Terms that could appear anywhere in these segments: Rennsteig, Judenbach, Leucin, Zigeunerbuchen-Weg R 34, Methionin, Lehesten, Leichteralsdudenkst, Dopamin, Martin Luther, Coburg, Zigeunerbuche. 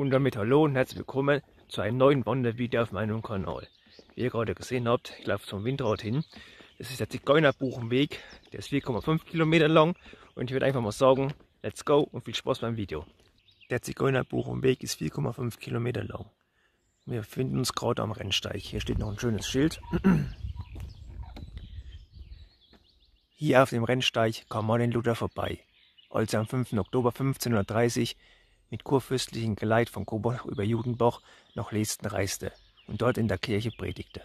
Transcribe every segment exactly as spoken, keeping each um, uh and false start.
Und damit hallo und herzlich willkommen zu einem neuen Wandervideo auf meinem Kanal. Wie ihr gerade gesehen habt, ich laufe zum Windrad hin. Das ist der Zigeunerbuchen-Weg, der ist vier Komma fünf Kilometer lang und ich würde einfach mal sagen, let's go und viel Spaß beim Video. Der Zigeunerbuchen-Weg ist vier Komma fünf Kilometer lang. Wir befinden uns gerade am Rennsteig. Hier steht noch ein schönes Schild. Hier auf dem Rennsteig kam Martin Luther vorbei, als er am fünften Oktober fünfzehnhundertdreißig mit kurfürstlichem Geleit von Coburg über Judenbach nach Lehesten reiste und dort in der Kirche predigte.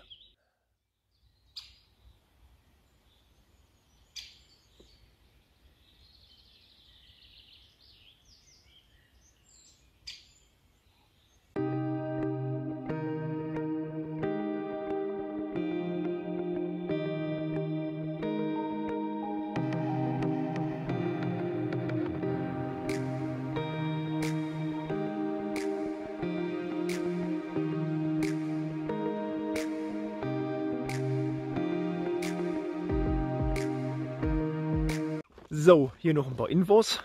So, hier noch ein paar Infos.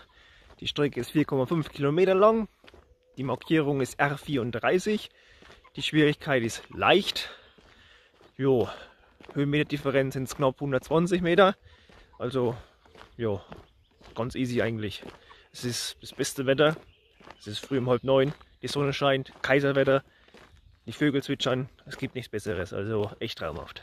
Die Strecke ist vier Komma fünf Kilometer lang. Die Markierung ist R vierunddreißig. Die Schwierigkeit ist leicht. Jo, Höhenmeterdifferenz sind knapp hundertzwanzig Meter. Also, jo, ganz easy eigentlich. Es ist das beste Wetter. Es ist früh um halb neun. Die Sonne scheint, Kaiserwetter. Die Vögel zwitschern. Es gibt nichts Besseres. Also echt traumhaft.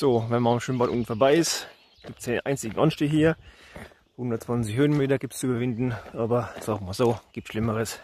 So, wenn man am Schwimmbad unten vorbei ist, gibt es den einzigen Anstieg hier. hundertzwanzig Höhenmeter gibt es zu überwinden, aber sagen wir so, gibt Schlimmeres.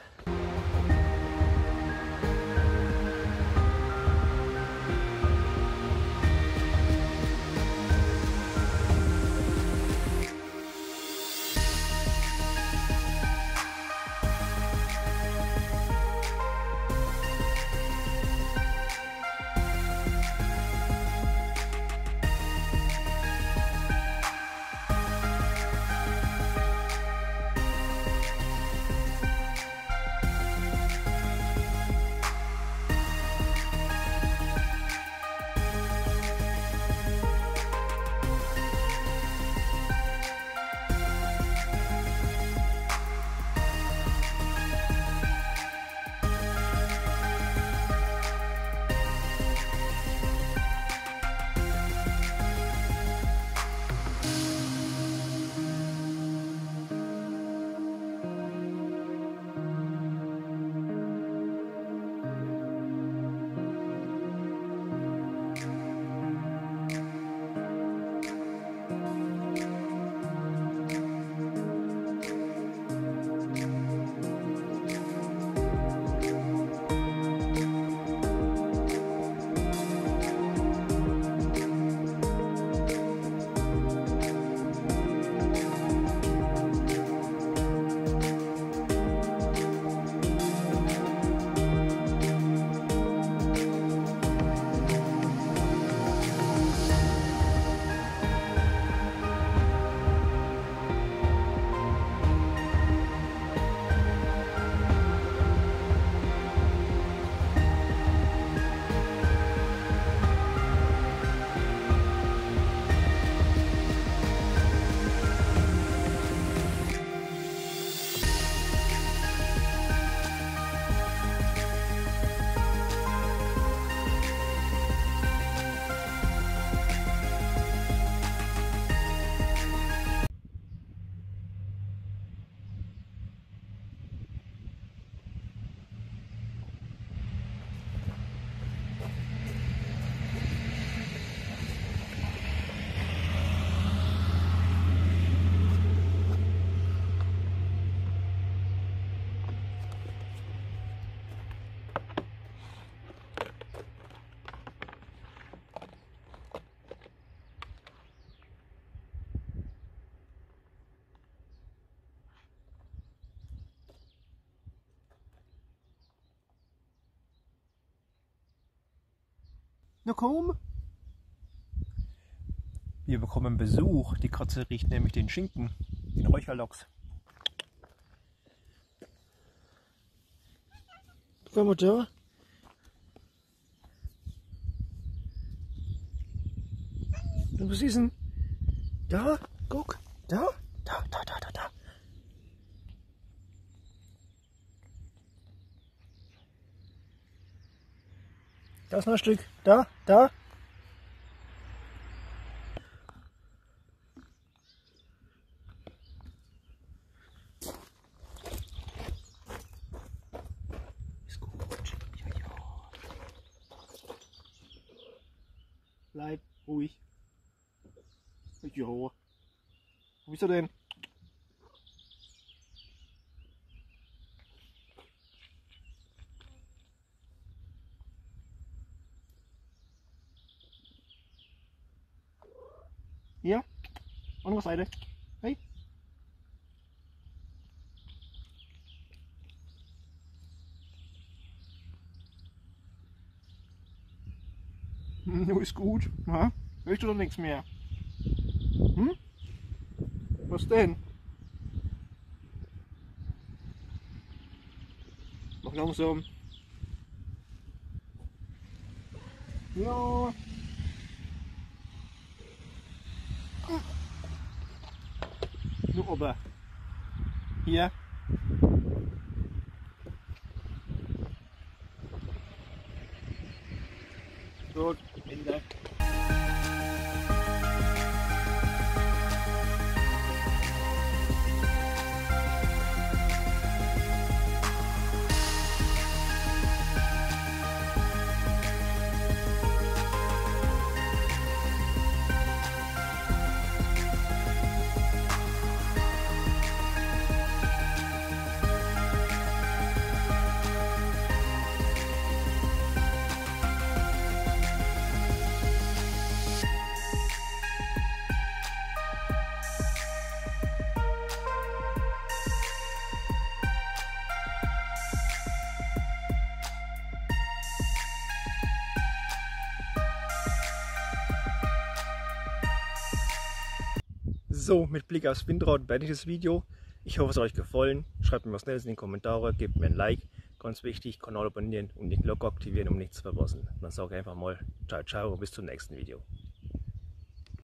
Na komm! Wir bekommen Besuch. Die Katze riecht nämlich den Schinken, den Räucherlachs. Komm mal da. Was ist denn? Da, guck, da, da, da, da, da, da. Da ist noch ein Stück, da, da. Bleib ruhig. Jo. Wo bist du denn? Hier. Andere Seite. Hey. Ist gut, ha? Hörst du doch nichts mehr? Hm? Was denn? Mach langsam. Ja. Nur oben. Hier. Gut. Ende. So, mit Blick aufs Windrad beende ich das Video. Ich hoffe, es hat euch gefallen. Schreibt mir was Nettes in die Kommentare, gebt mir ein Like. Ganz wichtig, Kanal abonnieren und die Glocke aktivieren, um nichts zu verpassen. Dann sage ich einfach mal ciao, ciao und bis zum nächsten Video.